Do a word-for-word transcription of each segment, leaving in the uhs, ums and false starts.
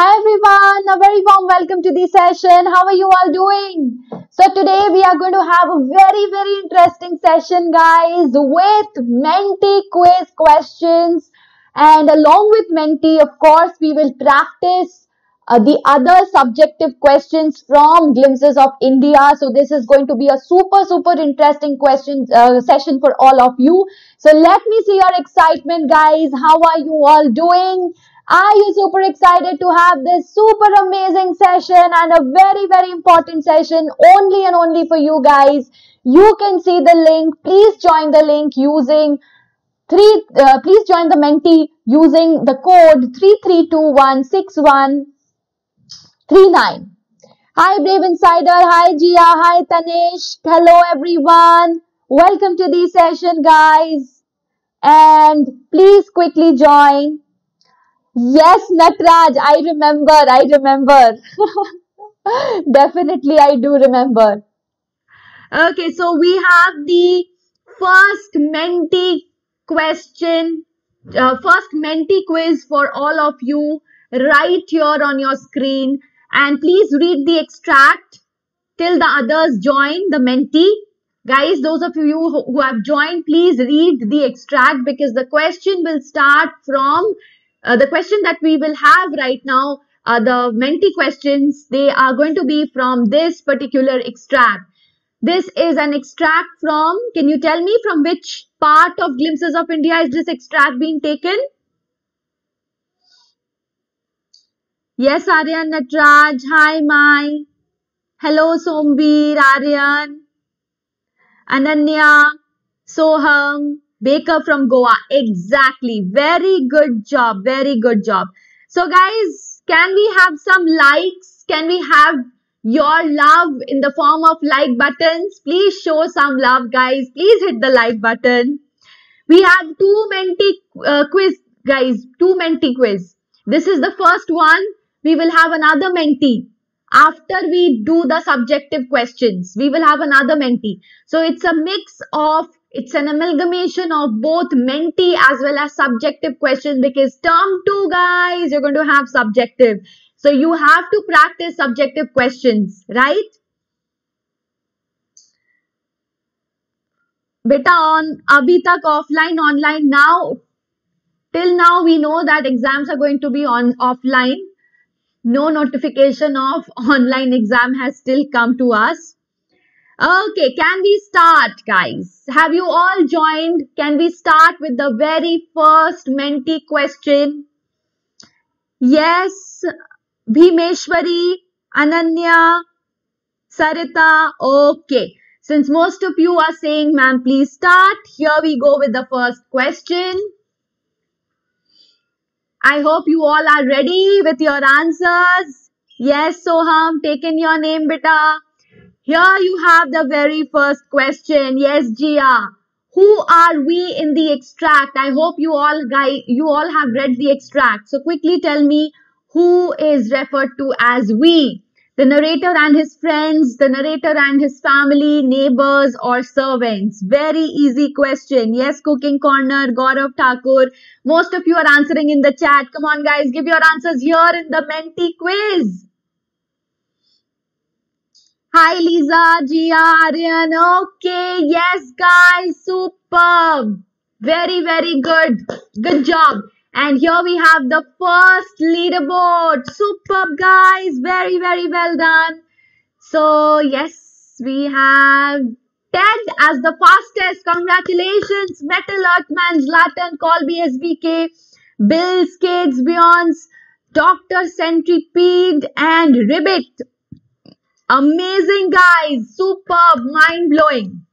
Hi everyone, a very warm welcome to this session. How are you all doing? So today we are going to have a very very interesting session guys, with mentee quiz questions, and along with mentee of course we will practice uh, the other subjective questions from Glimpses of India. So this is going to be a super super interesting question uh, session for all of you. So let me see your excitement guys. How are you all doing? Are you super excited to have this super amazing session and a very, very important session only and only for you guys? You can see the link. Please join the link using three, uh, please join the mentee using the code three three two one six one three nine. Hi, Brave Insider. Hi, Jia. Hi, Tanishq. Hello, everyone. Welcome to the session, guys. And please quickly join. Yes, Natraj, I remember, I remember. Definitely, I do remember. Okay, so we have the first mentee question, uh, first mentee quiz for all of you right here on your screen. And please read the extract till the others join the mentee. Guys, those of you who have joined, please read the extract because the question will start from... Uh, the question that we will have right now, uh, the mentee questions, they are going to be from this particular extract. This is an extract from, can you tell me from which part of Glimpses of India is this extract being taken? Yes, Aryan Natraj. Hi, Mai. Hello, Sombir, Aryan, Ananya, Soham. Baker from Goa. Exactly. Very good job. Very good job. So guys, can we have some likes? Can we have your love in the form of like buttons? Please show some love guys. Please hit the like button. We have two mentee uh, quiz guys. Two mentee quiz. This is the first one. We will have another mentee. After we do the subjective questions, we will have another mentee. So it's a mix of It's an amalgamation of both mentee as well as subjective questions because term two, guys, you're going to have subjective. So you have to practice subjective questions, right? Beta on abhi tak offline, online now. Till now, we know that exams are going to be on offline. No notification of online exam has still come to us. Okay, can we start guys? Have you all joined? Can we start with the very first mentee question? Yes, Bhimeshwari, Ananya, Sarita. Okay, since most of you are saying, ma'am, please start. Here we go with the first question. I hope you all are ready with your answers. Yes, Soham, take in your name, beta. Here you have the very first question. Yes, Jia. Who are we in the extract? I hope you all guys, you all have read the extract. So quickly tell me who is referred to as we. The narrator and his friends, the narrator and his family, neighbors or servants. Very easy question. Yes, Cooking Corner, Gaurav Thakur. Most of you are answering in the chat. Come on guys, give your answers here in the mentee quiz. Hi, Lisa, Jia, Aryan. Okay, yes, guys, superb. Very, very good. Good job. And here we have the first leaderboard. Superb, guys. Very, very well done. So, yes, we have Ted as the fastest. Congratulations. Metal Earthman, Zlatan, Colby, S B K, Bill, Skates, Beyonds, Doctor Centipede, and Ribbit. Amazing guys, superb, mind-blowing.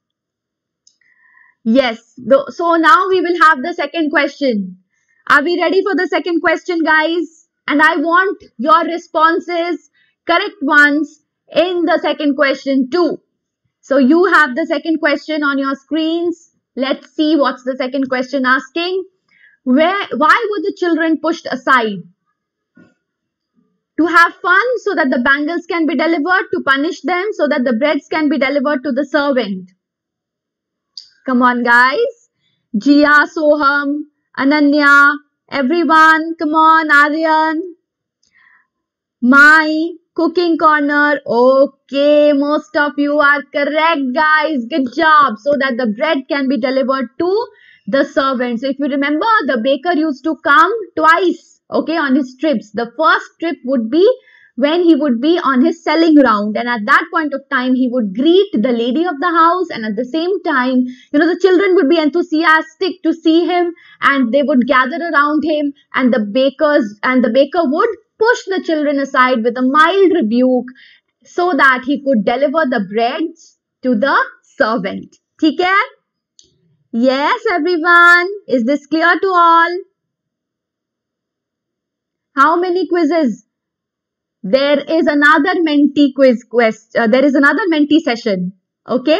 Yes, so now we will have the second question. Are we ready for the second question guys? And I want your responses, correct ones, in the second question too. So you have the second question on your screens. Let's see what's the second question asking. Where, why were the children pushed aside? To have fun so that the bangles can be delivered, to punish them so that the breads can be delivered to the servant. Come on guys. Jia, Soham, Ananya, everyone, come on, Aryan. my cooking corner. Okay, most of you are correct, guys. Good job. So that the bread can be delivered to the servant. So if you remember, the baker used to come twice, okay, on his trips. The first trip would be when he would be on his selling round, and at that point of time he would greet the lady of the house, and at the same time, you know, the children would be enthusiastic to see him and they would gather around him, and the bakers and the baker would push the children aside with a mild rebuke so that he could deliver the breads to the servant. Okay? Yes, everyone. Is this clear to all? How many quizzes? There is another mentee quiz quest. Uh, there is another mentee session. Okay.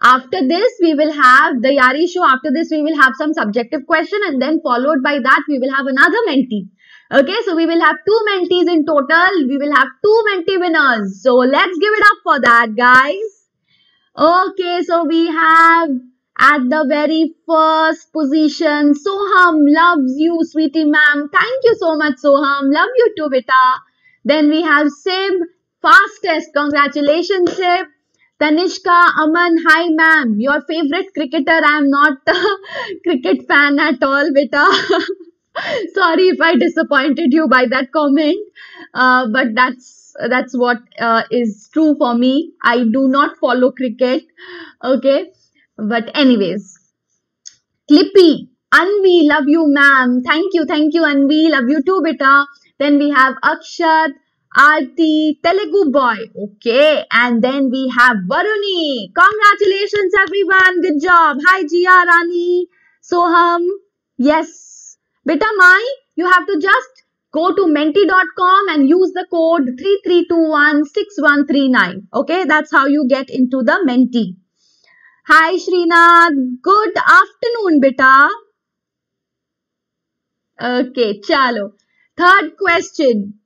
After this, we will have the Yari show. After this, we will have some subjective question, and then followed by that, we will have another mentee. Okay. So we will have two mentees in total. We will have two mentee winners. So let's give it up for that, guys. Okay. So we have at the very first position, Soham loves you, sweetie ma'am. Thank you so much, Soham. Love you too, beta. Then we have Sib, fastest. Congratulations, Sib. Tanishka, Aman, hi ma'am. Your favorite cricketer. I am not a cricket fan at all, beta. Sorry if I disappointed you by that comment. Uh, but that's, that's what uh, is true for me. I do not follow cricket. Okay. But anyways. Clippy, Anvi, love you ma'am. Thank you, thank you Anvi. Love you too, beta. Then we have Akshat, Aarti, Telugu boy. Okay. And then we have Varuni. Congratulations, everyone. Good job. Hi, Jia, Rani, Soham. Yes. Beta Mai, you have to just go to menti dot com and use the code three three two one six one three nine. Okay. That's how you get into the Menti. Hi, Srinath. Good afternoon, beta. Okay. Chalo. Third question.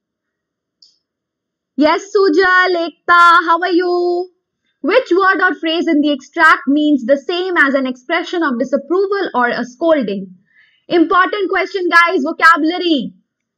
Yes, Sujal, Ekta, how are you? Which word or phrase in the extract means the same as an expression of disapproval or a scolding? Important question, guys. Vocabulary.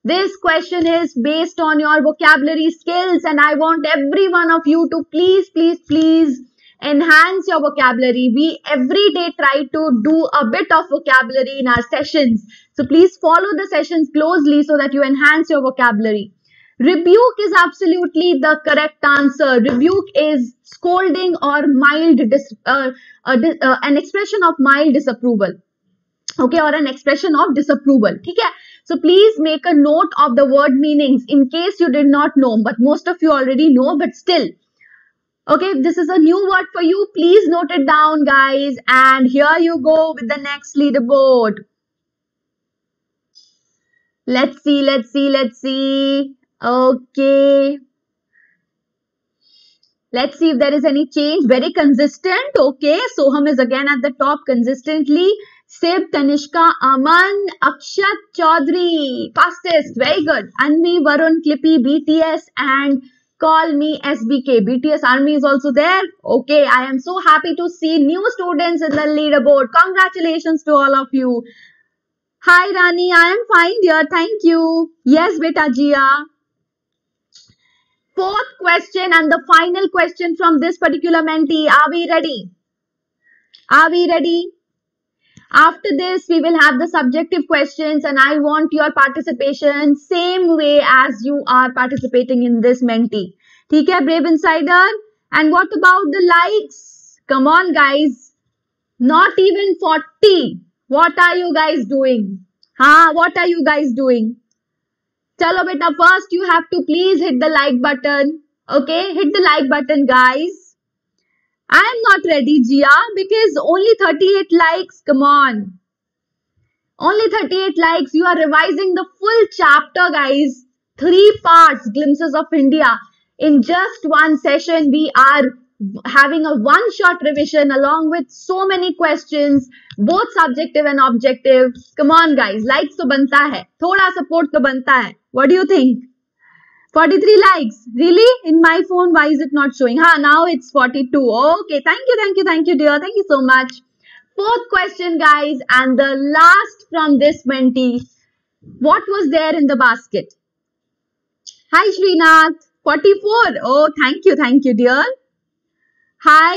This question is based on your vocabulary skills, and I want every one of you to please, please, please enhance your vocabulary. We every day try to do a bit of vocabulary in our sessions. So please follow the sessions closely so that you enhance your vocabulary. Rebuke is absolutely the correct answer. Rebuke is scolding or mild, dis uh, uh, dis uh, an expression of mild disapproval. Okay, or an expression of disapproval. Okay? So please make a note of the word meanings in case you did not know, but most of you already know, but still. Okay, this is a new word for you. Please note it down, guys. And here you go with the next leaderboard. Let's see, let's see, let's see. Okay. Let's see if there is any change. Very consistent. Okay, Soham is again at the top consistently. Sib, Tanishka, Aman, Akshat, Chaudhary. Fastest. Very good. Anvi, Varun, Clippy, B T S and Call Me S B K. B T S Army is also there. Okay, I am so happy to see new students in the leaderboard. Congratulations to all of you. Hi, Rani. I am fine, dear. Thank you. Yes, beta Jia. Fourth question and the final question from this particular mentee. Are we ready? Are we ready? After this, we will have the subjective questions, and I want your participation same way as you are participating in this mentee. Okay, Brave Insider? And what about the likes? Come on, guys. Not even forty. What are you guys doing? Huh? What are you guys doing? Chalo, beta, first you have to please hit the like button. Okay, hit the like button, guys. I am not ready, Jia, because only thirty-eight likes. Come on. Only thirty-eight likes. You are revising the full chapter, guys. Three parts, Glimpses of India. In just one session, we are having a one-shot revision along with so many questions, both subjective and objective. Come on, guys. Likes to banta hai. Thoda support to banta hai. What do you think? forty-three likes. Really? In my phone, why is it not showing? Ha, now it's forty-two. Okay. Thank you. Thank you. Thank you, dear. Thank you so much. Fourth question, guys. And the last from this mentee. What was there in the basket? Hi Srinath, forty-four. Oh, thank you, thank you, dear. Hi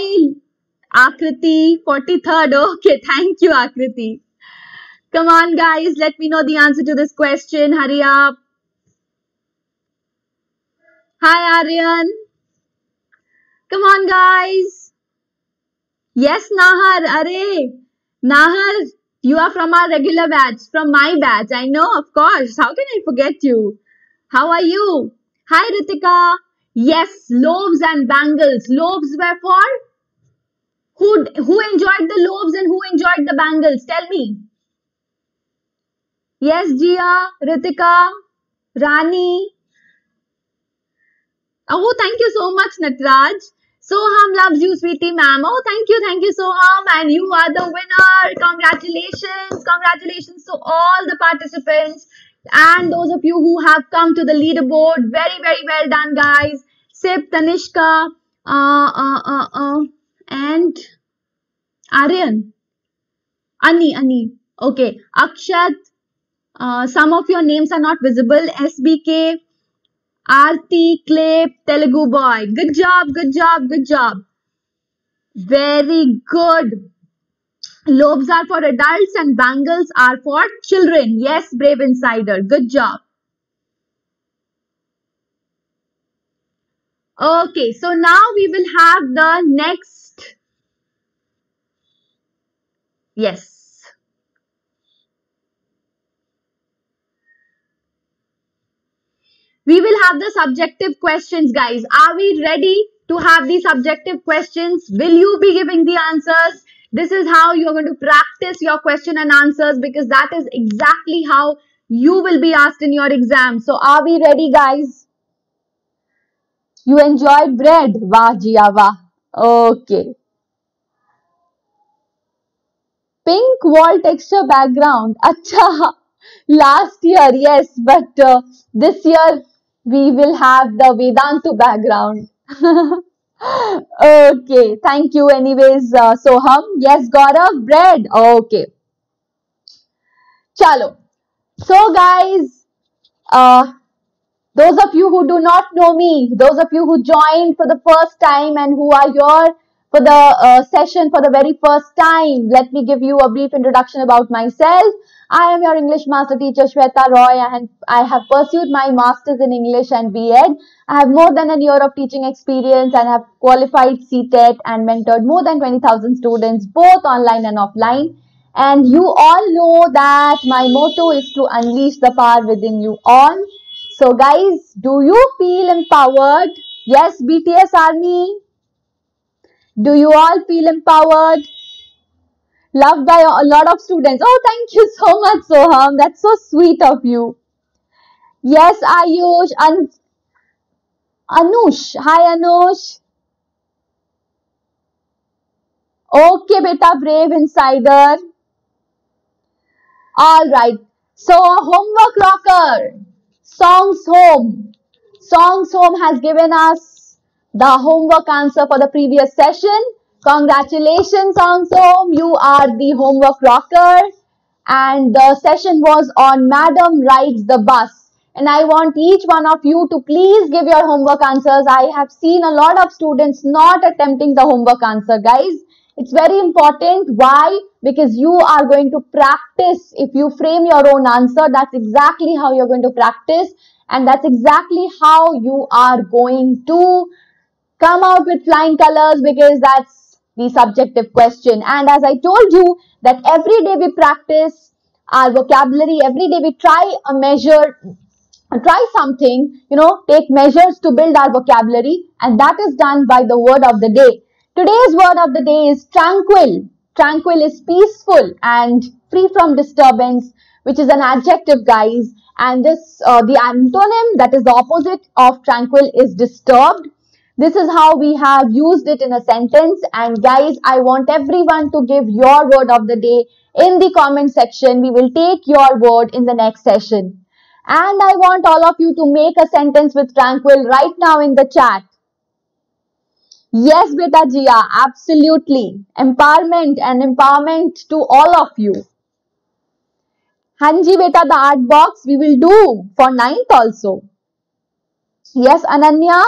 Akriti, forty-third. Okay, thank you, Akriti. Come on, guys, let me know the answer to this question. Hurry up. Hi Aryan. Come on, guys. Yes, Nahar. Arey, Nahar, you are from our regular batch, from my batch. I know, of course. How can I forget you? How are you? Hi, Ritika. Yes, lobes and bangles. Lobes were for? Who, who enjoyed the lobes and who enjoyed the bangles? Tell me. Yes, Jia, Ritika, Rani. Oh, thank you so much, Natraj. Soham loves you, sweetie ma'am. Oh, thank you, thank you, Soham. And you are the winner. Congratulations. Congratulations to all the participants. And those of you who have come to the leaderboard. Very, very well done, guys. Sip, Tanishka, uh, uh, uh, uh, and Aryan. Ani, Ani. Okay. Akshat. Uh, some of your names are not visible. S B K. Aarti, Klep, Telugu boy. Good job, good job, good job. Very good. Lobes are for adults and bangles are for children. Yes, brave insider. Good job. Okay, so now we will have the next. Yes. We will have the subjective questions, guys. Are we ready to have the subjective questions? Will you be giving the answers? This is how you are going to practice your question and answers, because that is exactly how you will be asked in your exam. So, are we ready, guys? You enjoy bread? Wah, Jia, wah. Okay. Pink wall texture background. Acha. Last year, yes, but uh, this year, we will have the Vedantu background. Okay, thank you anyways, uh, Soham. Yes, Gaurav, bread. Okay. Chalo. So guys, uh, those of you who do not know me, those of you who joined for the first time and who are here for the uh, session for the very first time, let me give you a brief introduction about myself. I am your English Master Teacher Shweta Roy, and I have pursued my Masters in English and B Ed. I have more than a year of teaching experience and have qualified C T E T and mentored more than twenty thousand students, both online and offline. And you all know that my motto is to unleash the power within you all. So guys, do you feel empowered? Yes, B T S Army. Do you all feel empowered? Loved by a lot of students. Oh, thank you so much, Soham. That's so sweet of you. Yes, Ayush. An Anush. Hi, Anush. Okay, beta, brave insider. Alright. So, homework rocker. Songs Home. Songs Home has given us the homework answer for the previous session. Congratulations, Songs Home. You are the homework rocker. And the session was on Madam Rides the Bus. And I want each one of you to please give your homework answers. I have seen a lot of students not attempting the homework answer, guys. It's very important. Why? Because you are going to practice. If you frame your own answer, that's exactly how you're going to practice. And that's exactly how you are going to come out with flying colors, because that's the subjective question. And as I told you that every day we practice our vocabulary, every day we try a measure, try something, you know, take measures to build our vocabulary, and that is done by the word of the day. Today's word of the day is tranquil. Tranquil is peaceful and free from disturbance, which is an adjective, guys. And this, uh, the antonym, that is the opposite of tranquil, is disturbed. This is how we have used it in a sentence. And guys, I want everyone to give your word of the day in the comment section. We will take your word in the next session. And I want all of you to make a sentence with tranquil right now in the chat. Yes, Beta Jia, absolutely. Empowerment and empowerment to all of you. Hanji Beta, the art box we will do for ninth also. Yes, Ananya.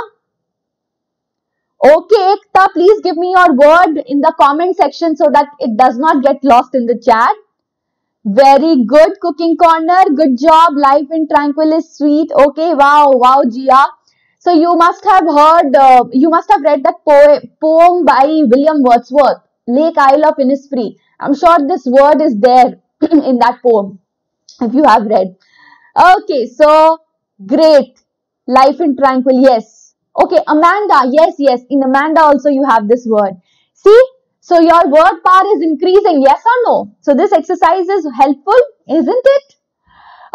Okay, Ekta, please give me your word in the comment section so that it does not get lost in the chat. Very good, Cooking Corner. Good job. Life in Tranquil is sweet. Okay, wow, wow, Jia. So you must have heard, uh, you must have read that poem, poem by William Wordsworth, Lake Isle of Innisfree. I'm sure this word is there in that poem if you have read. Okay, so great. Life in Tranquil, yes. Okay, Amanda, yes, yes. In Amanda also you have this word. See? So your word power is increasing, yes or no? So this exercise is helpful, isn't it?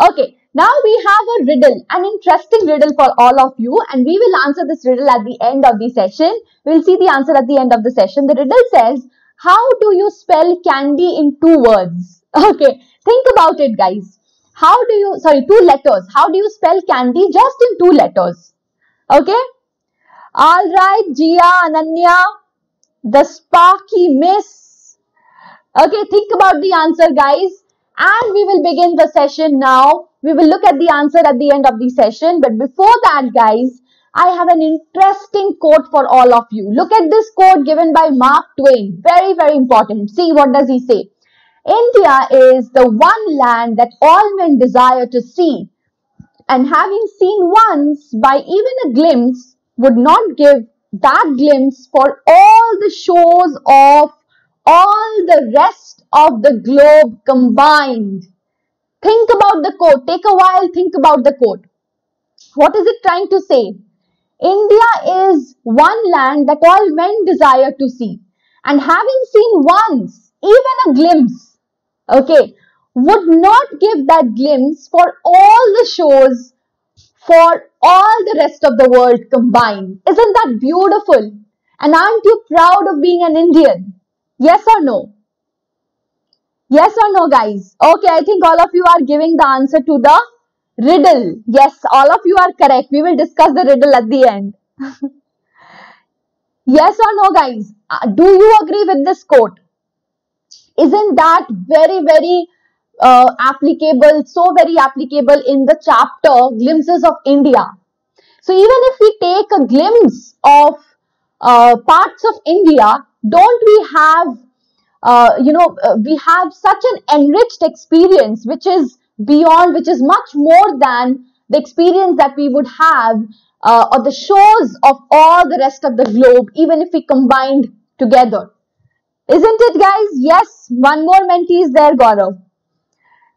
Okay, now we have a riddle, an interesting riddle for all of you, and we will answer this riddle at the end of the session. We'll see the answer at the end of the session. The riddle says, how do you spell candy in two words? Okay, think about it, guys. How do you, sorry, two letters. How do you spell candy just in two letters? Okay. All right, Jia, Ananya. The Sparky Miss. Okay, think about the answer, guys. And we will begin the session now. We will look at the answer at the end of the session. But before that, guys, I have an interesting quote for all of you. Look at this quote given by Mark Twain. Very, very important. See, what does he say? India is the one land that all men desire to see. And having seen once by even a glimpse would not give that glimpse for all the shows of all the rest of the globe combined. Think about the quote. Take a while, think about the quote. What is it trying to say? India is one land that all men desire to see. And having seen once, even a glimpse, okay, would not give that glimpse for all the shows for all the rest of the world combined. Isn't that beautiful? And aren't you proud of being an Indian? Yes or no? Yes or no, guys? Okay, I think all of you are giving the answer to the riddle. Yes, all of you are correct. We will discuss the riddle at the end. Yes or no, guys? Do you agree with this quote? Isn't that very, very Uh, applicable, so very applicable in the chapter Glimpses of India. So even if we take a glimpse of uh, parts of India, don't we have, uh, you know, uh, we have such an enriched experience which is beyond, which is much more than the experience that we would have uh, or the shows of all the rest of the globe, even if we combined together. Isn't it, guys? Yes, one more mentee is there, Gaurav.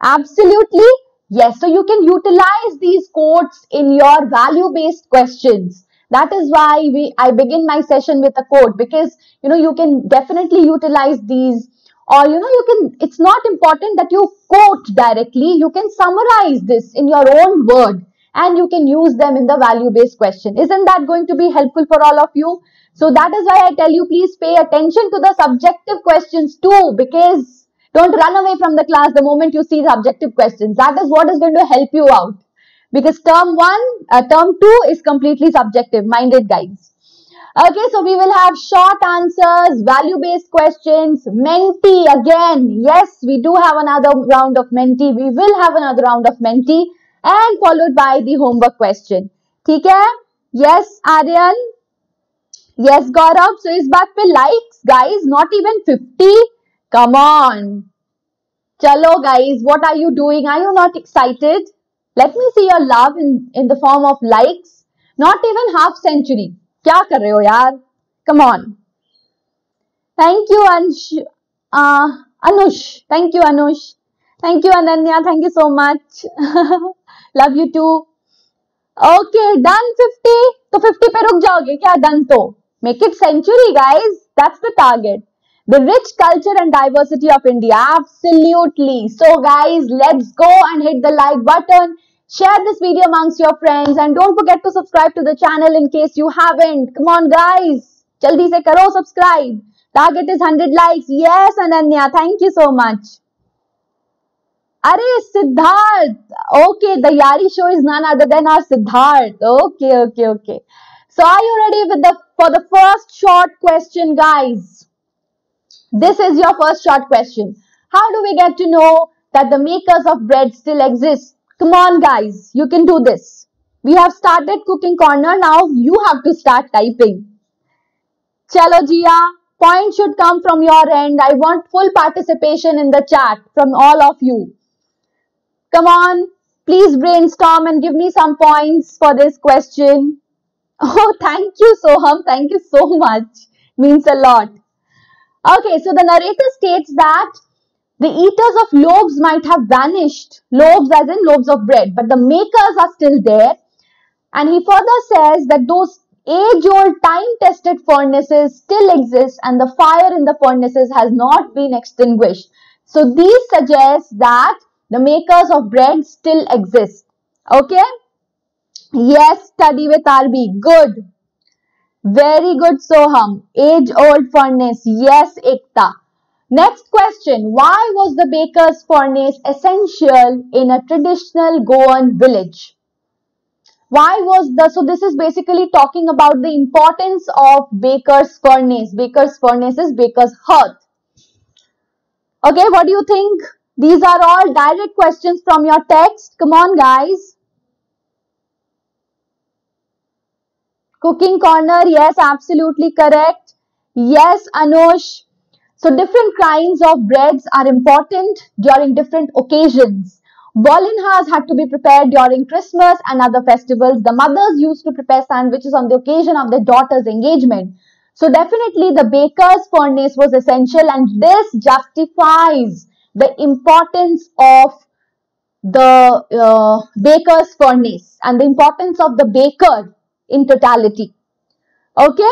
Absolutely, yes. So you can utilize these quotes in your value-based questions. That is why we, I begin my session with a quote, because, you know, you can definitely utilize these, or, you know, you can, it's not important that you quote directly. You can summarize this in your own word and you can use them in the value-based question. Isn't that going to be helpful for all of you? So that is why I tell you, please pay attention to the subjective questions too, because don't run away from the class the moment you see the objective questions. That is what is going to help you out. Because term one, uh, term two is completely subjective minded, guys. Okay, so we will have short answers, value-based questions, mentee again. Yes, we do have another round of mentee. We will have another round of mentee and followed by the homework question. ठीक है? Yes, Aryan. Yes, Gaurav. So इस बात पे likes, guys, not even fifty. Come on. Chalo, guys. What are you doing? Are you not excited? Let me see your love in, in the form of likes. Not even half century. Kya kar rahe ho, yaar? Come on. Thank you, Ansh. Uh, Anush. Thank you, Anush. Thank you, Ananya. Thank you so much. Love you too. Okay, done fifty. So fifty pe ruk jaoge kya? Done to. Make it century, guys. That's the target. The rich culture and diversity of India. Absolutely. So guys, let's go and hit the like button. Share this video amongst your friends. And don't forget to subscribe to the channel in case you haven't. Come on, guys. Jaldi se karo subscribe. Target is one hundred likes. Yes, Ananya. Thank you so much. Are Siddharth. Okay, the Yari show is none other than our Siddharth. Okay, okay, okay. So are you ready with the for the first short question, guys? This is your first short question. How do we get to know that the makers of bread still exist? Come on, guys. You can do this. We have started cooking corner. Now you have to start typing. Chalo Jia, point should come from your end. I want full participation in the chat from all of you. Come on, please brainstorm and give me some points for this question. Oh, thank you, Soham. Thank you so much. Means a lot. Okay, so the narrator states that the eaters of loaves might have vanished. Loaves as in loaves of bread. But the makers are still there. And he further says that those age-old, time-tested furnaces still exist and the fire in the furnaces has not been extinguished. So these suggest that the makers of bread still exist. Okay? Yes, study with R B. Good. Very good, Soham. Age-old furnace. Yes, Ekta. Next question. Why was the baker's furnace essential in a traditional Goan village? Why was the... So, this is basically talking about the importance of baker's furnace. Baker's furnace is baker's hearth. Okay, what do you think? These are all direct questions from your text. Come on, guys. Cooking corner, yes, absolutely correct. Yes, Anush. So, different kinds of breads are important during different occasions. Bolinhas had to be prepared during Christmas and other festivals. The mothers used to prepare sandwiches on the occasion of their daughter's engagement. So, definitely the baker's furnace was essential, and this justifies the importance of the uh, baker's furnace and the importance of the baker in totality. Okay?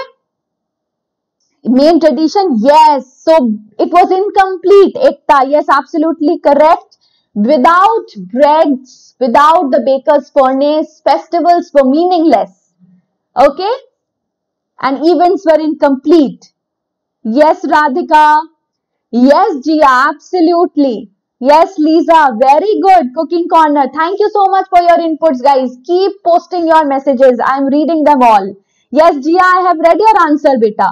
Main tradition, yes. So, it was incomplete, Ekta. Yes, absolutely correct. Without breads, without the baker's furnace, festivals were meaningless. Okay? And events were incomplete. Yes, Radhika. Yes, Jia, absolutely. Yes, Lisa. Very good. Cooking corner. Thank you so much for your inputs, guys. Keep posting your messages. I am reading them all. Yes, Jia, I have read your answer, beta.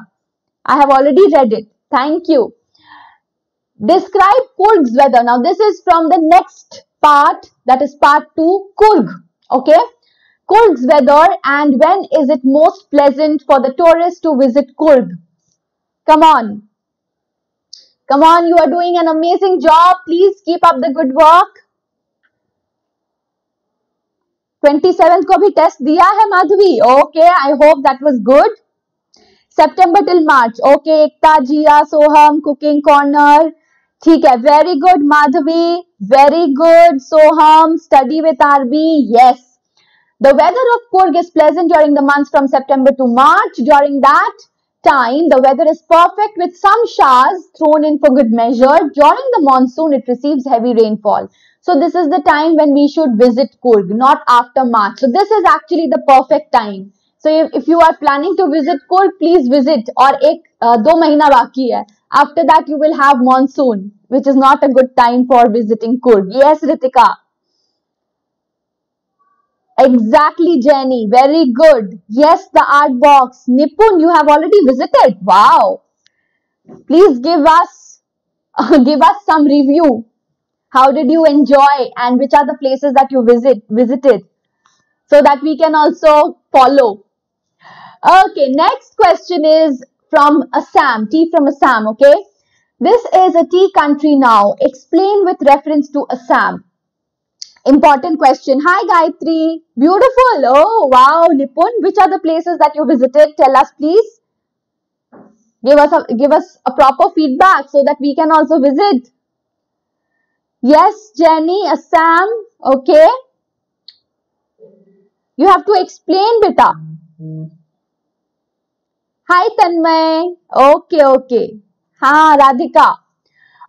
I have already read it. Thank you. Describe Kurg's weather. Now, this is from the next part. That is part two, Kurg. Okay. Kurg's weather and when is it most pleasant for the tourists to visit Kurg? Come on. Come on, you are doing an amazing job. Please keep up the good work. twenty-seventh ko bhi test diya hai, Madhavi. Okay, I hope that was good. September till March. Okay, Ekta, Jia, Soham, cooking corner. Theek hai, very good, Madhavi. Very good, Soham. Study with R B. Yes. The weather of Kurg is pleasant during the months from September to March. During that time, the weather is perfect with some showers thrown in for good measure. During the monsoon, it receives heavy rainfall. So, this is the time when we should visit Kurg, not after March. So, this is actually the perfect time. So, if, if you are planning to visit Kurg, please visit. Aur ek, uh, do mahina baki hai. After that, you will have monsoon, which is not a good time for visiting Kurg. Yes, Ritika. Exactly, Jenny. Very good. Yes, the art box. Nipun, you have already visited. Wow. Please give us, uh, give us some review. How did you enjoy and which are the places that you visit, visited so that we can also follow. Okay, next question is from Assam. Tea from Assam, okay. This is a tea country now. Explain with reference to Assam. Important question. Hi, Gayatri. Beautiful. Oh, wow. Nipun, which are the places that you visited? Tell us, please. Give us a, give us a proper feedback so that we can also visit. Yes, Jenny, Assam. Okay. You have to explain, beta. Hi, Tanmay. Okay, okay. Ha, Radhika.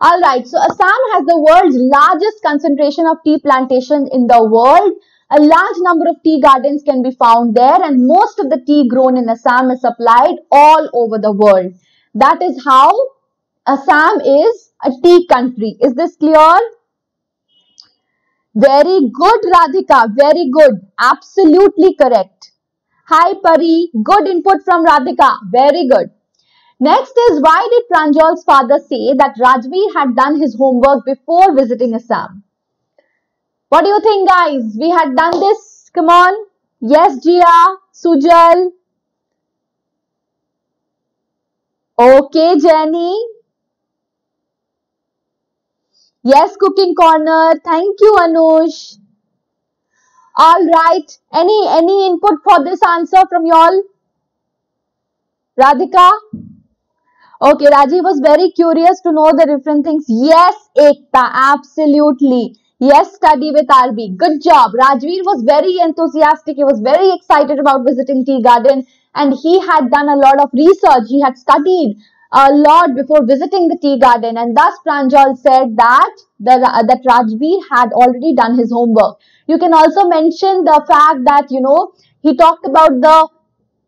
Alright, so Assam has the world's largest concentration of tea plantations in the world. A large number of tea gardens can be found there and most of the tea grown in Assam is supplied all over the world. That is how Assam is a tea country. Is this clear? Very good, Radhika. Very good. Absolutely correct. Hi, Pari. Good input from Radhika. Very good. Next is, why did Pranjal's father say that Rajvi had done his homework before visiting Assam? What do you think, guys? We had done this. Come on. Yes, Jia, Sujal. Okay, Jenny. Yes, cooking corner. Thank you, Anush. All right. Any any input for this answer from y'all? Radhika? Okay, Rajiv was very curious to know the different things. Yes, Ekta, absolutely. Yes, study with R B. Good job. Rajveer was very enthusiastic. He was very excited about visiting Tea Garden, and he had done a lot of research. He had studied a lot before visiting the Tea Garden, and thus Pranjal said that the, uh, that Rajveer had already done his homework. You can also mention the fact that, you know, he talked about the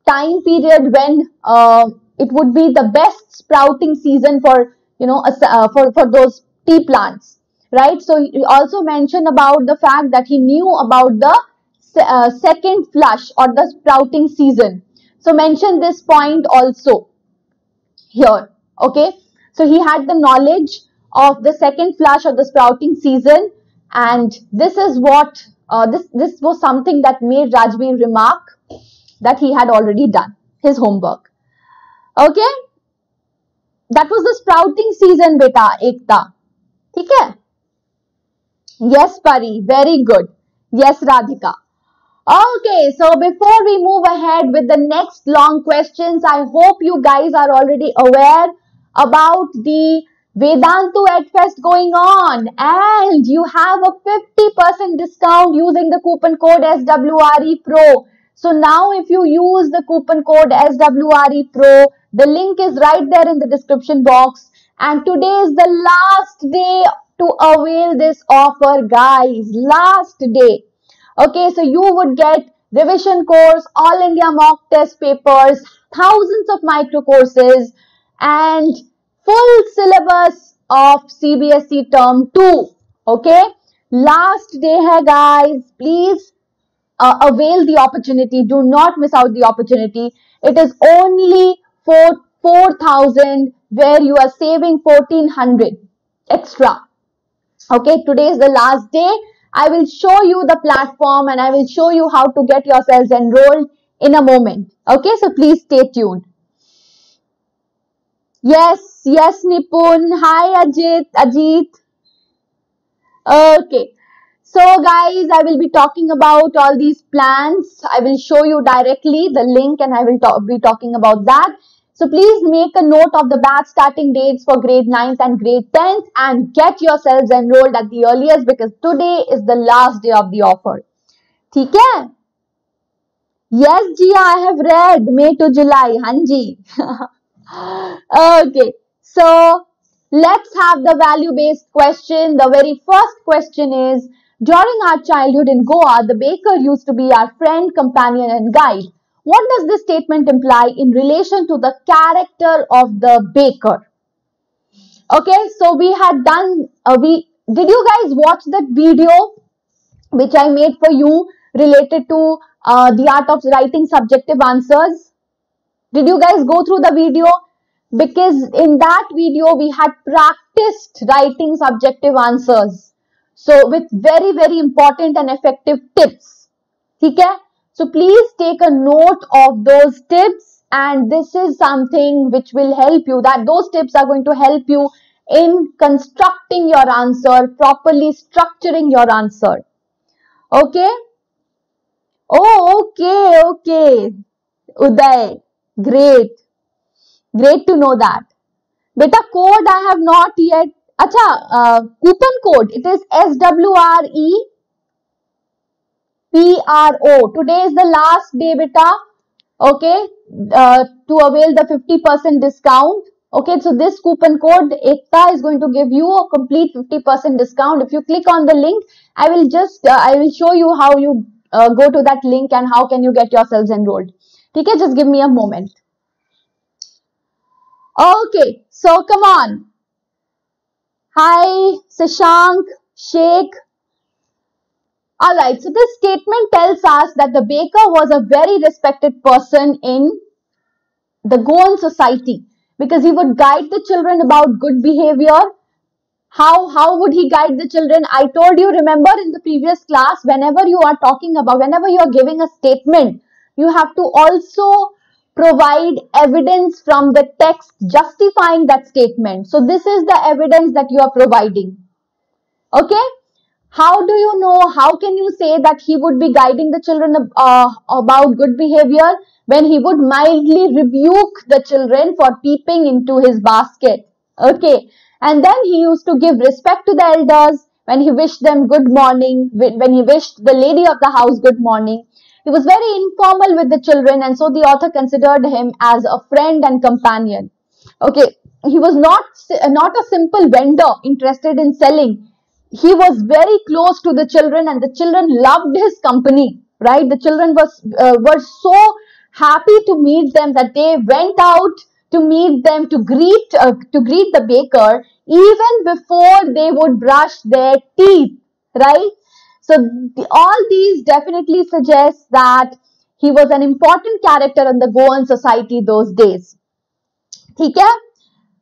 time period when uh, it would be the best sprouting season for, you know, uh, for, for those tea plants. Right, so he also mentioned about the fact that he knew about the uh, second flush or the sprouting season. So mention this point also here, okay. So he had the knowledge of the second flush or the sprouting season, and this is what, uh, this, this was something that made Rajveer remark that he had already done his homework, okay. That was the sprouting season, beta, Ekta, okay. Yes, Pari. Very good. Yes, Radhika. Okay, so before we move ahead with the next long questions, I hope you guys are already aware about the Vedantu Edfest going on. And you have a fifty percent discount using the coupon code S W R E P R O. So now if you use the coupon code S W R E P R O, the link is right there in the description box. And today is the last day to avail this offer, guys. Last day. Okay, so you would get revision course, all India mock test papers, thousands of micro courses, and full syllabus of C B S E term two. Okay, last day hai, guys. Please uh, avail the opportunity. Do not miss out the opportunity. It is only for four thousand, where you are saving fourteen hundred extra. Okay, today is the last day. I will show you the platform and I will show you how to get yourselves enrolled in a moment. Okay, so please stay tuned. Yes, yes, Nipun. Hi, Ajit. Ajit. Okay, so guys, I will be talking about all these plans. I will show you directly the link and I will ta- be talking about that. So please make a note of the batch starting dates for grade ninth and grade tenth and get yourselves enrolled at the earliest, because today is the last day of the offer. Theek hai? Yes, Jia, I have read May to July. Hanji. Okay, so let's have the value-based question. The very first question is, during our childhood in Goa, the baker used to be our friend, companion and guide. What does this statement imply in relation to the character of the baker? Okay, so we had done, uh, we, did you guys watch that video which I made for you related to uh, the art of writing subjective answers? Did you guys go through the video? Because in that video we had practiced writing subjective answers. So with very, very important and effective tips. Okay? So please take a note of those tips, and this is something which will help you, that those tips are going to help you in constructing your answer, properly structuring your answer. Okay. Oh, okay. Okay. Uday. Great. Great to know that. Beta, code I have not yet. Acha, uh, coupon code. It is S W R E. P R O. Today is the last day, beta. Okay, uh, to avail the fifty percent discount. Okay, so this coupon code Ekta is going to give you a complete fifty percent discount. If you click on the link, I will just, uh, I will show you how you uh, go to that link and how can you get yourselves enrolled. Okay, just give me a moment. Okay, so come on. Hi, Sashank, Sheikh. Alright, so this statement tells us that the baker was a very respected person in the Goan society, because he would guide the children about good behavior, How, how would he guide the children? I told you, remember in the previous class, whenever you are talking about, whenever you are giving a statement, you have to also provide evidence from the text justifying that statement. So this is the evidence that you are providing. Okay? How do you know, how can you say that he would be guiding the children uh, about good behavior when he would mildly rebuke the children for peeping into his basket? Okay. And then he used to give respect to the elders when he wished them good morning, when he wished the lady of the house good morning. He was very informal with the children, and so the author considered him as a friend and companion. Okay, he was not, not a simple vendor interested in selling. He was very close to the children, and the children loved his company, right? The children was, uh, were so happy to meet them that they went out to meet them, to greet, uh, to greet the baker even before they would brush their teeth, right? So the, all these definitely suggest that he was an important character in the Goan society those days. Okay?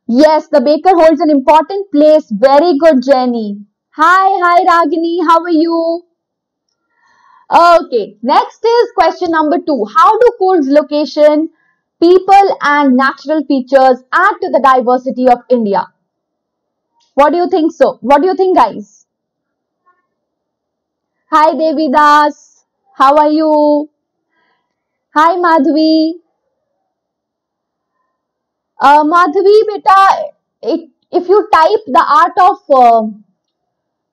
Yes, the baker holds an important place. Very good, Jenny. Hi, hi, Ragini. How are you? Okay, next is question number two. How do Cool's location, people and natural features add to the diversity of India? What do you think so? What do you think, guys? Hi, Devi Das. How are you? Hi, Madhvi. Uh, Madhvi, beta, it, if you type the art of, uh,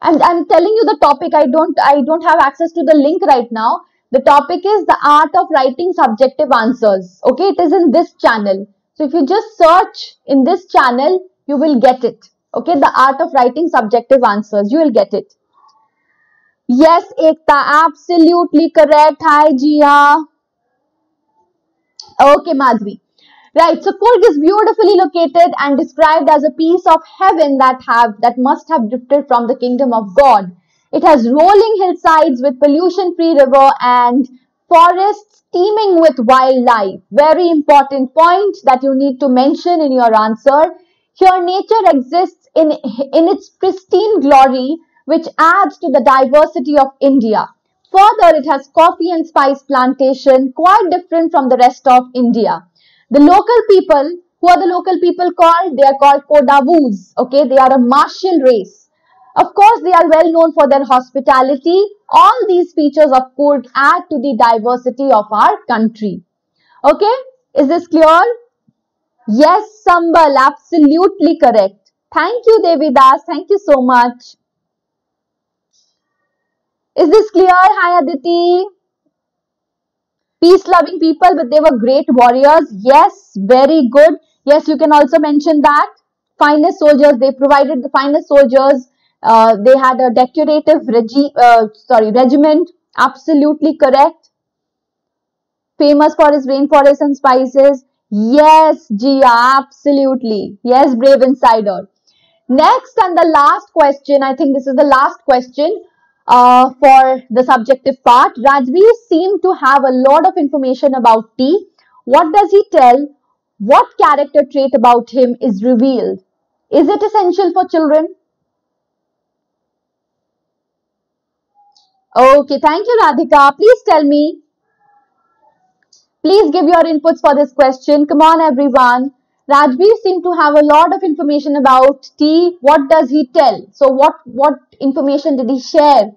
I'm, I'm telling you the topic. I don't, I don't have access to the link right now. The topic is the art of writing subjective answers. Okay, it is in this channel. So if you just search in this channel, you will get it. Okay, the art of writing subjective answers. You will get it. Yes, Ekta, absolutely correct. Hi, Jia. Okay, Madhvi. Right, so Coorg is beautifully located and described as a piece of heaven that have that must have drifted from the kingdom of God. It has rolling hillsides with pollution-free river and forests teeming with wildlife. Very important point that you need to mention in your answer. Here, nature exists in, in its pristine glory, which adds to the diversity of India. Further, it has coffee and spice plantation, quite different from the rest of India. The local people, who are the local people called? They are called Kodavus. Okay, they are a martial race. Of course, they are well known for their hospitality. All these features, of course, add to the diversity of our country. Okay, is this clear? Yes, Sambal, absolutely correct. Thank you, Devidas. Thank you so much. Is this clear? Hi, Aditi. Peace-loving people, but they were great warriors. Yes, very good. Yes, you can also mention that. Finest soldiers, they provided the finest soldiers. Uh, they had a decorative regi uh, sorry, regiment, absolutely correct. Famous for his rainforest and spices. Yes, Gia, absolutely. Yes, brave insider. Next and the last question, I think this is the last question uh, for the subjective part. Rajveer seemed to have a lot of information about T. What does he tell? What character trait about him is revealed? Is it essential for children? Okay, thank you, Radhika. Please tell me. Please give your inputs for this question. Come on, everyone. Rajveer seemed to have a lot of information about T. What does he tell? So, what, what information did he share?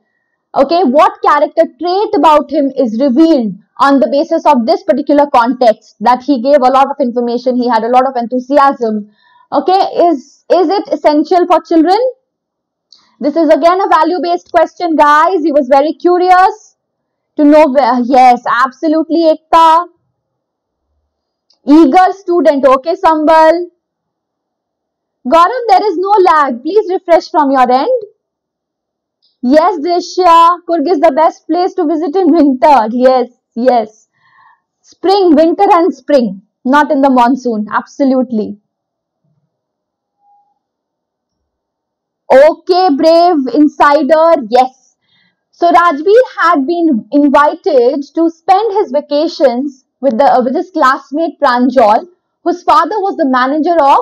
Okay, what character trait about him is revealed on the basis of this particular context? That he gave a lot of information. He had a lot of enthusiasm. Okay, is, is it essential for children? This is again a value-based question, guys. He was very curious to know where. Yes, absolutely, Ekta. Eager student. Okay, Sambal. Gaurav, there is no lag. Please refresh from your end. Yes, Drishya. Coorg is the best place to visit in winter. Yes, yes. Spring, winter and spring. Not in the monsoon. Absolutely. Okay, brave insider, yes. So Rajveer had been invited to spend his vacations with, the, uh, with his classmate Pranjol, whose father was the manager of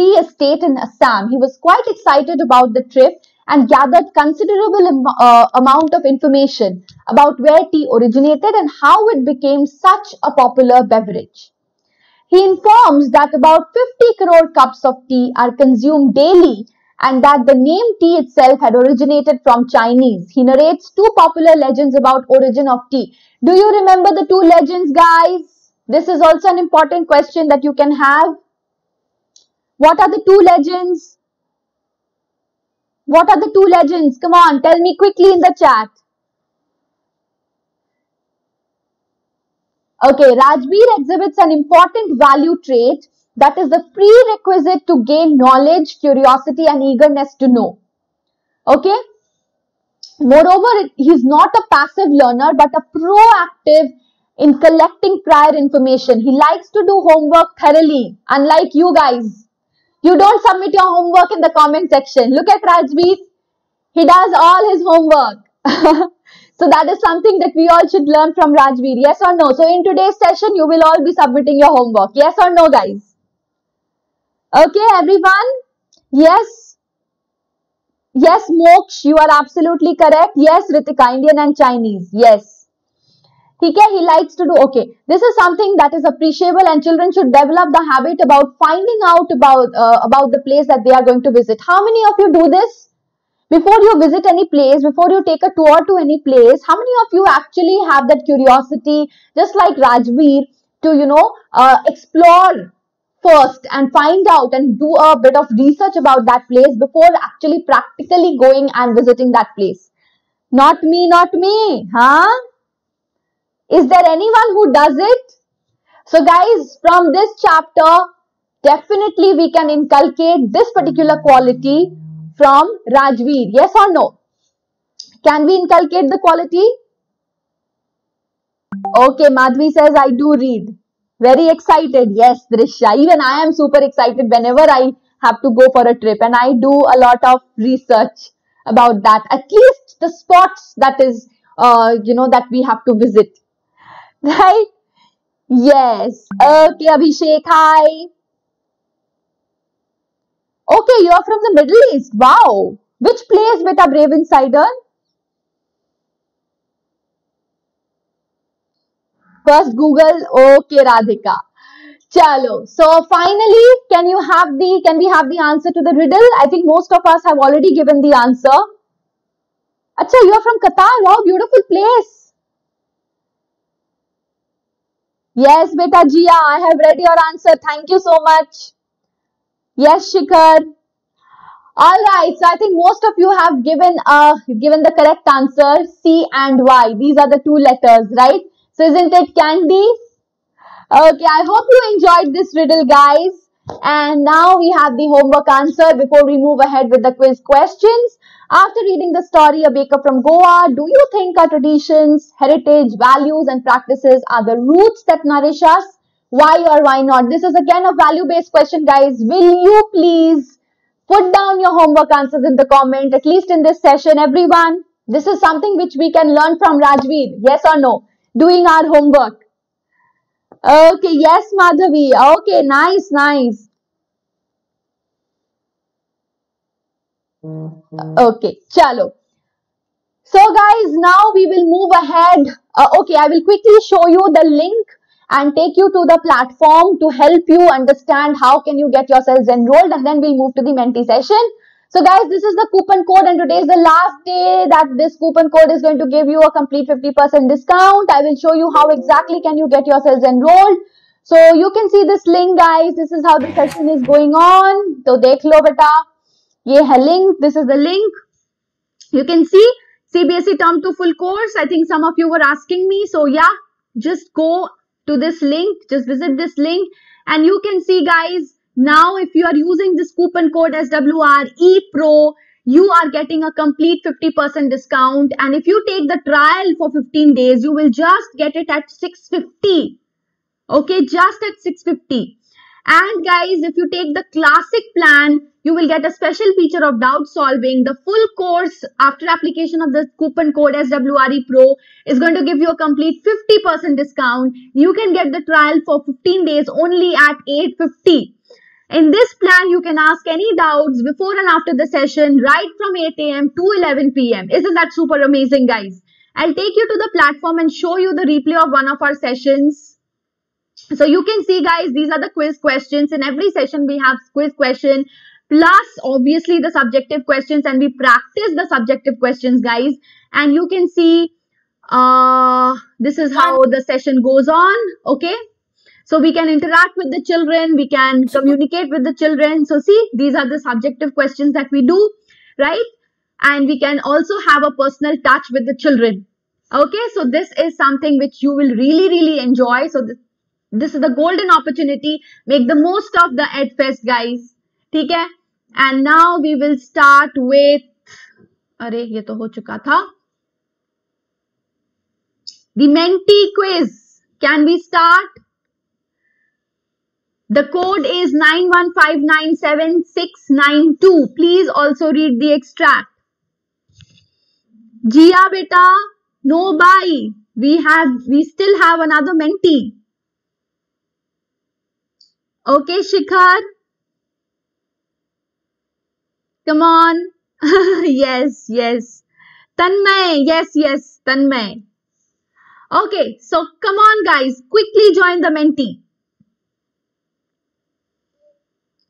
tea estate in Assam. He was quite excited about the trip and gathered considerable am uh, amount of information about where tea originated and how it became such a popular beverage. He informs that about fifty crore cups of tea are consumed daily and that the name tea itself had originated from Chinese. He narrates two popular legends about origin of tea. Do you remember the two legends, guys? This is also an important question that you can have. What are the two legends? What are the two legends? Come on, tell me quickly in the chat. Okay, Rajbir exhibits an important value trait that is the prerequisite to gain knowledge, curiosity and eagerness to know. Okay. Moreover, he is not a passive learner but a proactive in collecting prior information. He likes to do homework thoroughly, unlike you guys. You don't submit your homework in the comment section. Look at Rajbir. He does all his homework. So that is something that we all should learn from Rajbir. Yes or no? So in today's session, you will all be submitting your homework. Yes or no, guys? Okay, everyone? Yes. Yes, Moksh, you are absolutely correct. Yes, Ritika, Indian and Chinese. Yes. He likes to do, okay. This is something that is appreciable and children should develop the habit about finding out about, uh, about the place that they are going to visit. How many of you do this? Before you visit any place, before you take a tour to any place, how many of you actually have that curiosity, just like Rajbir, to, you know, uh, explore first and find out and do a bit of research about that place before actually practically going and visiting that place? Not me, not me, huh? Is there anyone who does it? So guys, from this chapter, definitely we can inculcate this particular quality from Rajbir. Yes or no? Can we inculcate the quality? Okay, Madhvi says, I do read. Very excited. Yes, Drishya. Even I am super excited whenever I have to go for a trip. And I do a lot of research about that. At least the spots that is, uh, you know, that we have to visit. Right? Yes. Okay, Abhishek. Hi. Okay, you are from the Middle East. Wow. Which place, beta brave insider? First Google. Okay, Radhika. Chalo. So finally, can you have the, can we have the answer to the riddle? I think most of us have already given the answer. Acha, you are from Qatar. Wow, beautiful place. Yes, beta Jia, I have read your answer. Thank you so much. Yes, Shikhar. All right. So I think most of you have given uh, given the correct answer, C and Y. These are the two letters, right? So isn't it candy? Okay. I hope you enjoyed this riddle, guys. And now we have the homework answer before we move ahead with the quiz questions. After reading the story, A Baker from Goa, do you think our traditions, heritage, values and practices are the roots that nourish us? Why or why not? This is again a value-based question, guys. Will you please put down your homework answers in the comment, at least in this session, everyone? This is something which we can learn from Rajbir. Yes or no? Doing our homework. Okay, yes, Madhavi. Okay, nice, nice. Okay, chalo. So, guys, now we will move ahead. Uh, okay, I will quickly show you the link and take you to the platform to help you understand how can you get yourselves enrolled, and then we'll move to the mentee session. So guys, this is the coupon code and today is the last day that this coupon code is going to give you a complete fifty percent discount. I will show you how exactly can you get yourselves enrolled. So you can see this link, guys. This is how the session is going on. So dekh lo beta. Ye hai link. This is the link. You can see C B S E term two full course. I think some of you were asking me. So yeah, just go to this link, just visit this link, and you can see, guys, now if you are using this coupon code S W R E P R O, you are getting a complete fifty percent discount, and if you take the trial for fifteen days, you will just get it at six fifty. Okay, just at six fifty. And guys, if you take the classic plan, you will get a special feature of doubt solving. The full course after application of the coupon code S W R E P R O is going to give you a complete fifty percent discount. You can get the trial for fifteen days only at eight fifty. In this plan, you can ask any doubts before and after the session, right from eight A M to eleven P M Isn't that super amazing, guys? I'll take you to the platform and show you the replay of one of our sessions. So you can see, guys, these are the quiz questions. In every session, we have quiz question, plus obviously the subjective questions, and we practice the subjective questions, guys. And you can see uh, this is how the session goes on, okay? So we can interact with the children, we can communicate with the children. So see, these are the subjective questions that we do, right? And we can also have a personal touch with the children. Okay, so this is something which you will really, really enjoy. So this, this is the golden opportunity. Make the most of the EdFest, guys. ठीक है? And now we will start with... अरे ये तो हो चुका था. The mentee quiz. Can we start? The code is nine one five nine seven six nine two. Please also read the extract. Jia beta, no bhai. We have, we still have another mentee. Okay, Shikhar. Come on. Yes, yes. Tanmay, yes, yes, Tanmay. Okay, so come on, guys. Quickly join the mentee.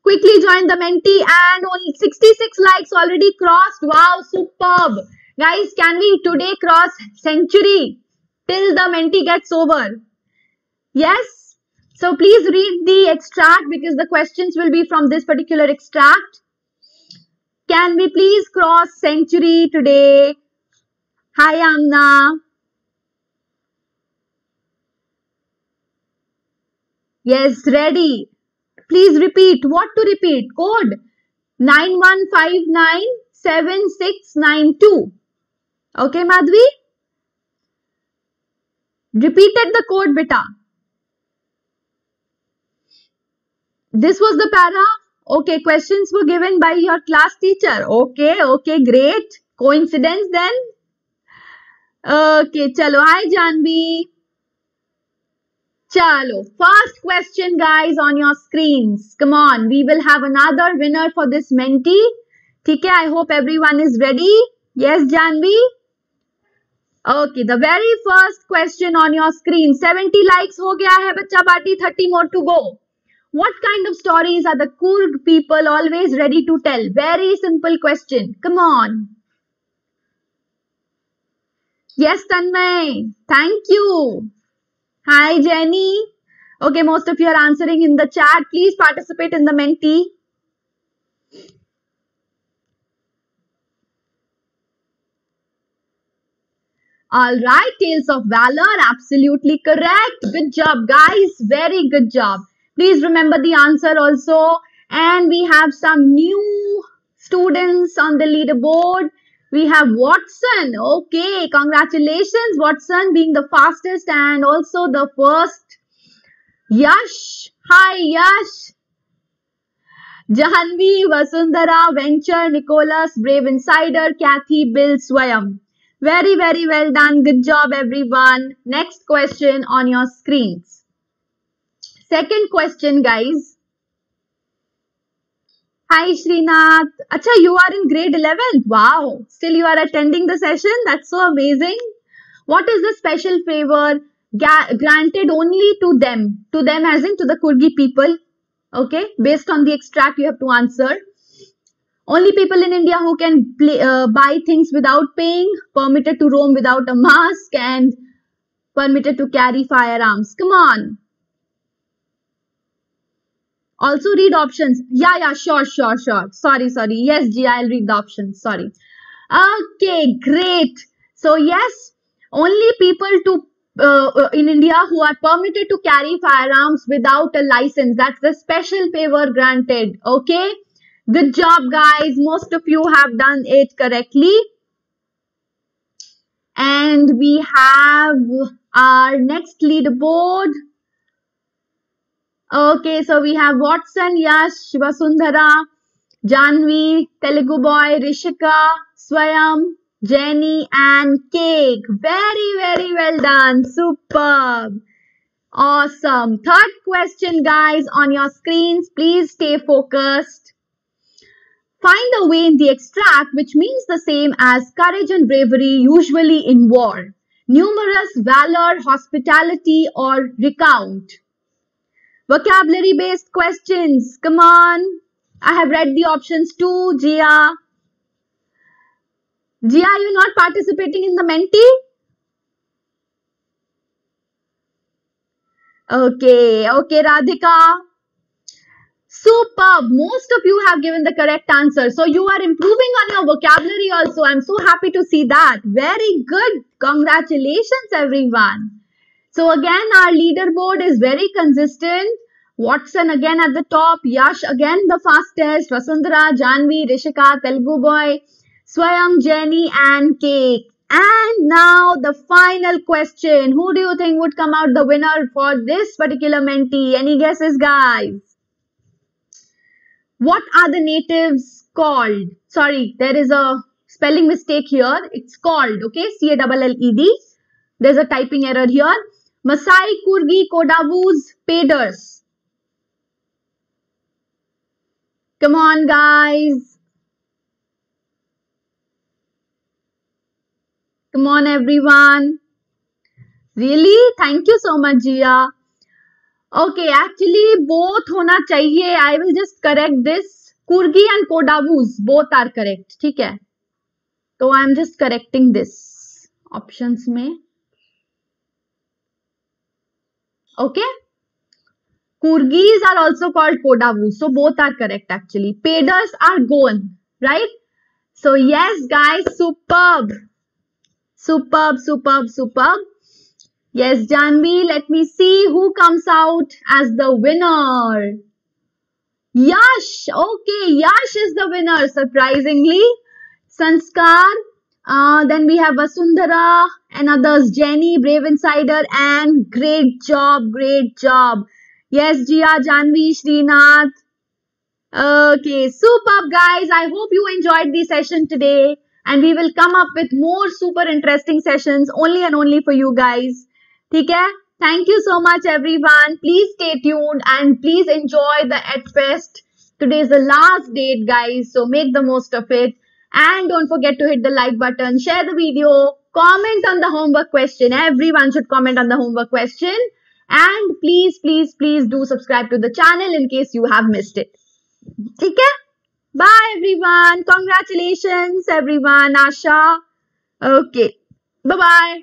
Quickly join the mentee, and only sixty-six likes already crossed. Wow, superb. Guys, can we today cross century till the mentee gets over? Yes. So please read the extract because the questions will be from this particular extract. Can we please cross century today? Hi, Amna. Yes, ready. Please repeat. What to repeat? Code nine one five nine seven six nine two. Okay, Madhvi? Repeated the code, beta. This was the para. Okay, questions were given by your class teacher. Okay, okay, great. Coincidence then? Okay, chalo. Hi, Janvi. Chalo, first question, guys, on your screens. Come on, we will have another winner for this mentee. Okay, I hope everyone is ready. Yes, Janvi? Okay, the very first question on your screen. seventy likes ho gaya hai, bacha bati, thirty more to go. What kind of stories are the Kurg people always ready to tell? Very simple question. Come on. Yes, Tanmay. Thank you. Hi, Jenny. Okay, most of you are answering in the chat. Please participate in the mentee. All right, Tales of Valor. Absolutely correct. Good job, guys. Very good job. Please remember the answer also. And we have some new students on the leaderboard. We have Watson. Okay, congratulations, Watson, being the fastest and also the first. Yash. Hi, Yash. Jahanvi, Vasundhara, Venture, Nicholas, Brave Insider, Kathy, Bill, Swayam. Very, very well done. Good job, everyone. Next question on your screens. Second question, guys. Hi, Srinath. Acha, you are in grade eleventh. Wow. Still you are attending the session. That's so amazing. What is the special favor granted only to them? To them as in to the Kurgi people. Okay. Based on the extract, you have to answer. Only people in India who can play, uh, buy things without paying, permitted to roam without a mask, and permitted to carry firearms. Come on. Also read options. Yeah, yeah, sure, sure, sure. Sorry, sorry. Yes, G, I'll read the options. Sorry. Okay, great. So, yes, only people to uh, in India who are permitted to carry firearms without a license. That's the special favor granted. Okay. Good job, guys. Most of you have done it correctly. And we have our next leaderboard. Okay, so we have Watson, Yash, Vasundhara, Janvi, Telugu Boy, Rishika, Swayam, Jenny, and Cake. Very, very well done. Superb. Awesome. Third question, guys, on your screens. Please stay focused. Find a way in the extract which means the same as courage and bravery usually in war. Numerous, valor, hospitality, or recount. Vocabulary-based questions. Come on. I have read the options too, Jia. Jia, are you not participating in the mentee? Okay, okay, Radhika. Superb. Most of you have given the correct answer. So you are improving on your vocabulary also. I'm so happy to see that. Very good. Congratulations, everyone. So again, our leaderboard is very consistent. Watson again at the top. Yash again the fastest. Vasundhara, Janvi, Rishika, Telugu Boy, Swayam, Jenny and Cake. And now the final question. Who do you think would come out the winner for this particular mentee? Any guesses, guys? What are the natives called? Sorry, there is a spelling mistake here. It's called, okay, C A L L E D. There's a typing error here. Maasai, Kurgi, Kodavus, Paders. Come on, guys. Come on, everyone. Really? Thank you so much, Jia. Okay, actually, both hona chahiye. I will just correct this. Kurgi and Kodavus, both are correct. Theek hai? So, I am just correcting this. Options mein. Okay. Kurgis are also called Kodavus. So, both are correct actually. Paders are gone. Right? So, yes guys. Superb. Superb, superb, superb. Yes, Janvi. Let me see who comes out as the winner. Yash. Okay. Yash is the winner. Surprisingly. Sanskar. Uh, then we have Vasundhara and others, Jenny, Brave Insider, and great job, great job. Yes, Jia, Janvi, Srinath. Okay, superb guys. I hope you enjoyed the session today and we will come up with more super interesting sessions only and only for you guys. Theek hai? Thank you so much everyone. Please stay tuned and please enjoy the Edfest. Today is the last date guys, so make the most of it. And don't forget to hit the like button, share the video, comment on the homework question. Everyone should comment on the homework question. And please, please, please do subscribe to the channel in case you have missed it. Okay? Bye, everyone. Congratulations, everyone. Asha. Okay. Bye-bye.